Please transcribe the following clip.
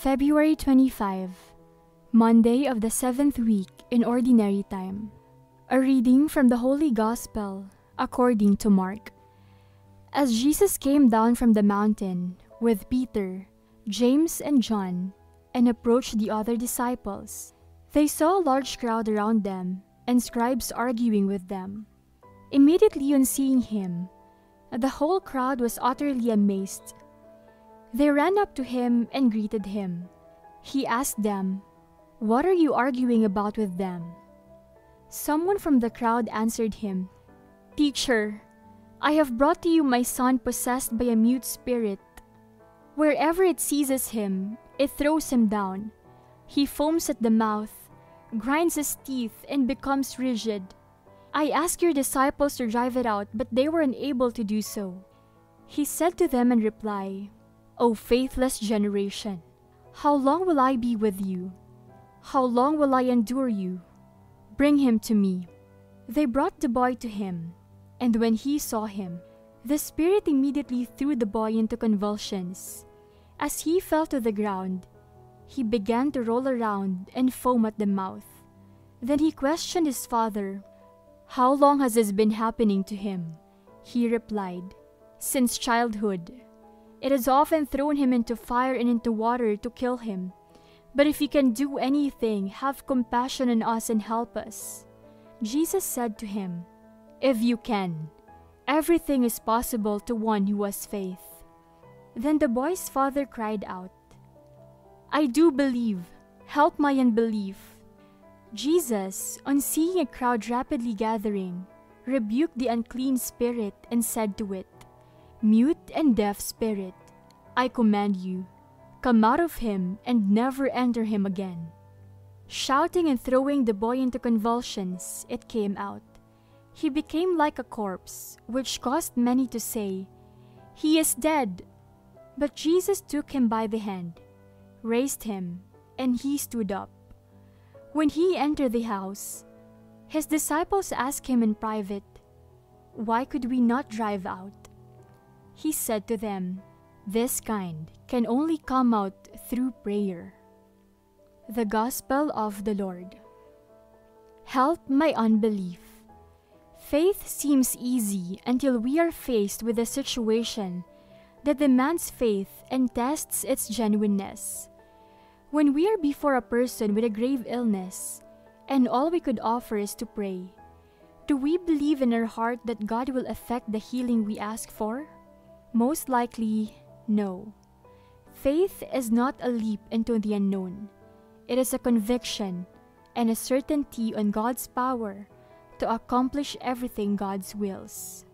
February 25, Monday of the seventh week in Ordinary Time. A reading from the Holy Gospel according to Mark. As Jesus came down from the mountain with Peter, James, and John, and approached the other disciples, they saw a large crowd around them and scribes arguing with them. Immediately on seeing him, the whole crowd was utterly amazed. They ran up to him and greeted him. He asked them, "What are you arguing about with them?" Someone from the crowd answered him, "Teacher, I have brought to you my son possessed by a mute spirit. Wherever it seizes him, it throws him down. He foams at the mouth, grinds his teeth, and becomes rigid. I asked your disciples to drive it out, but they were unable to do so." He said to them in reply, "O faithless generation, how long will I be with you? How long will I endure you? Bring him to me." They brought the boy to him, and when he saw him, the spirit immediately threw the boy into convulsions. As he fell to the ground, he began to roll around and foam at the mouth. Then he questioned his father, "How long has this been happening to him?" He replied, "Since childhood. It has often thrown him into fire and into water to kill him. But if you can do anything, have compassion on us and help us." Jesus said to him, "If you can, everything is possible to one who has faith." Then the boy's father cried out, "I do believe, help my unbelief." Jesus, on seeing a crowd rapidly gathering, rebuked the unclean spirit and said to it, "Mute and deaf spirit, I command you, come out of him and never enter him again." Shouting and throwing the boy into convulsions, it came out. He became like a corpse, which caused many to say, "He is dead." But Jesus took him by the hand, raised him, and he stood up. When he entered the house, his disciples asked him in private, "Why could we not drive out?" He said to them, "This kind can only come out through prayer." The Gospel of the Lord. Help my unbelief. Faith seems easy until we are faced with a situation that demands faith and tests its genuineness. When we are before a person with a grave illness, and all we could offer is to pray, do we believe in our heart that God will effect the healing we ask for? Most likely, no. Faith is not a leap into the unknown. It is a conviction and a certainty on God's power to accomplish everything God wills.